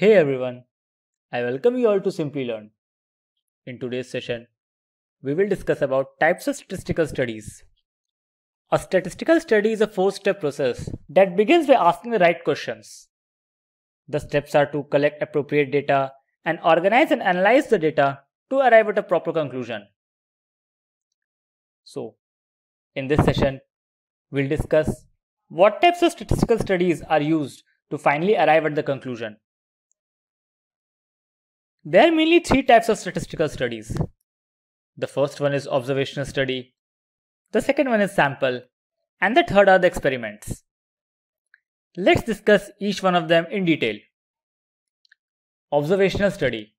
Hey everyone, I welcome you all to Simplilearn. In today's session, we will discuss about types of statistical studies. A statistical study is a four-step process that begins by asking the right questions. The steps are to collect appropriate data and organize and analyze the data to arrive at a proper conclusion. So, in this session, we'll discuss what types of statistical studies are used to finally arrive at the conclusion. There are mainly three types of statistical studies. The first one is observational study, the second one is sample, and the third are the experiments. Let's discuss each one of them in detail. Observational study.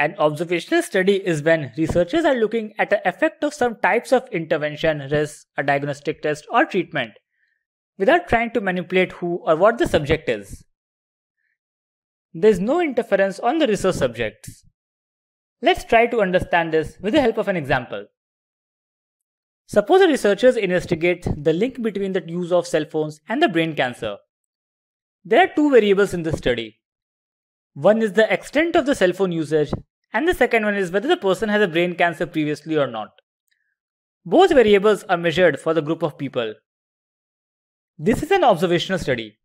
An observational study is when researchers are looking at the effect of some types of intervention, risk, a diagnostic test, or treatment without trying to manipulate who or what the subject is. There is no interference on the research subjects. Let's try to understand this with the help of an example. Suppose the researchers investigate the link between the use of cell phones and the brain cancer. There are two variables in this study. One is the extent of the cell phone usage and the second one is whether the person has a brain cancer previously or not. Both variables are measured for the group of people. This is an observational study.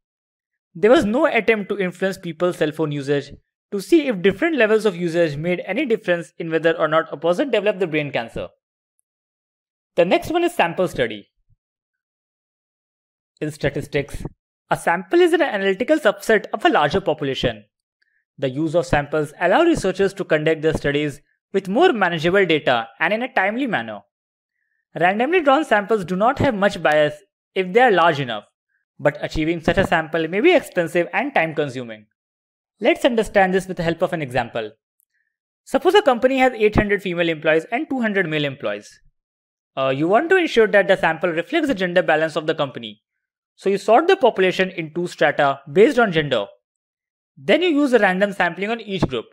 There was no attempt to influence people's cell phone usage to see if different levels of usage made any difference in whether or not a person developed the brain cancer. The next one is sample study. In statistics, a sample is an analytical subset of a larger population. The use of samples allows researchers to conduct their studies with more manageable data and in a timely manner. Randomly drawn samples do not have much bias if they are large enough, but achieving such a sample may be expensive and time-consuming. Let's understand this with the help of an example. Suppose a company has 800 female employees and 200 male employees. You want to ensure that the sample reflects the gender balance of the company. So you sort the population in two strata based on gender. Then you use a random sampling on each group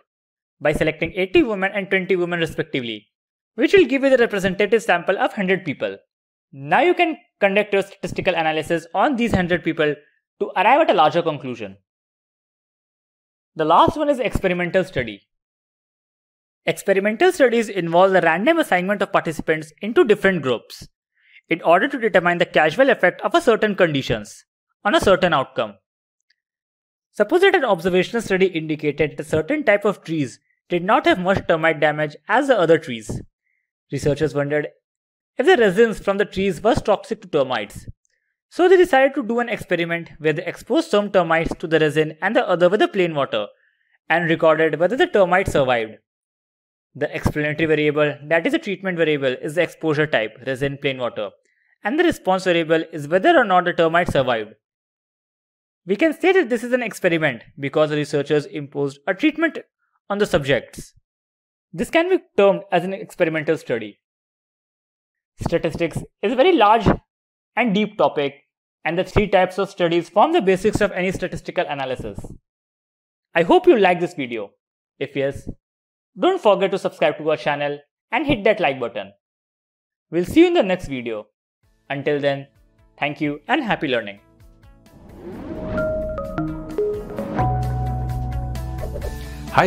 by selecting 80 women and 20 women respectively, which will give you the representative sample of 100 people. Now you can conduct your statistical analysis on these 100 people to arrive at a larger conclusion. The last one is experimental study. Experimental studies involve the random assignment of participants into different groups in order to determine the causal effect of a certain conditions on a certain outcome. Suppose that an observational study indicated that a certain type of trees did not have much termite damage as the other trees. Researchers wondered if the resins from the trees was toxic to termites. So they decided to do an experiment where they exposed some termites to the resin and the other with the plain water and recorded whether the termites survived. The explanatory variable, that is the treatment variable, is the exposure type, resin, plain water, and the response variable is whether or not the termite survived. We can say that this is an experiment because the researchers imposed a treatment on the subjects. This can be termed as an experimental study. Statistics is a very large and deep topic, and the three types of studies form the basics of any statistical analysis. I hope you like this video. If yes, don't forget to subscribe to our channel and hit that like button. We'll see you in the next video. Until then, thank you and happy learning. Hi